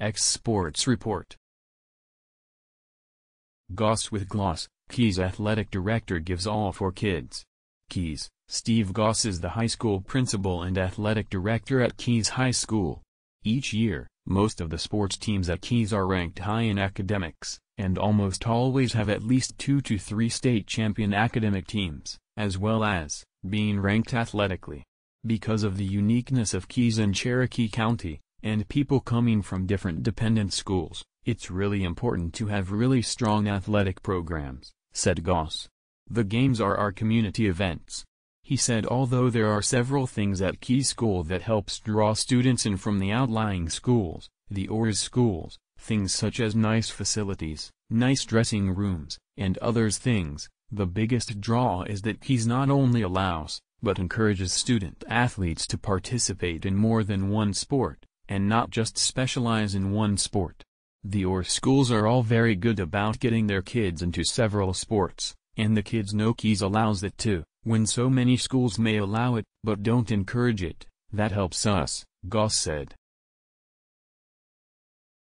X Sports Report. Goss with Gloss, Keys athletic director gives all for kids. Keys, Steve Goss is the high school principal and athletic director at Keys High School. Each year, most of the sports teams at Keys are ranked high in academics, and almost always have at least 2 to 3 state champion academic teams, as well as being ranked athletically. Because of the uniqueness of Keys and Cherokee County, and people coming from different dependent schools, it's really important to have really strong athletic programs, said Goss. The games are our community events. He said although there are several things at Keys School that helps draw students in from the outlying schools, the ORES schools, things such as nice facilities, nice dressing rooms, and others things, the biggest draw is that Keys not only allows, but encourages student athletes to participate in more than one sport, and not just specialize in one sport. The ORES schools are all very good about getting their kids into several sports, and the kids know Keys allows it too, when so many schools may allow it, but don't encourage it. That helps us, Goss said.